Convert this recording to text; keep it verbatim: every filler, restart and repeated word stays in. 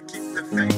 gotta keep the faith.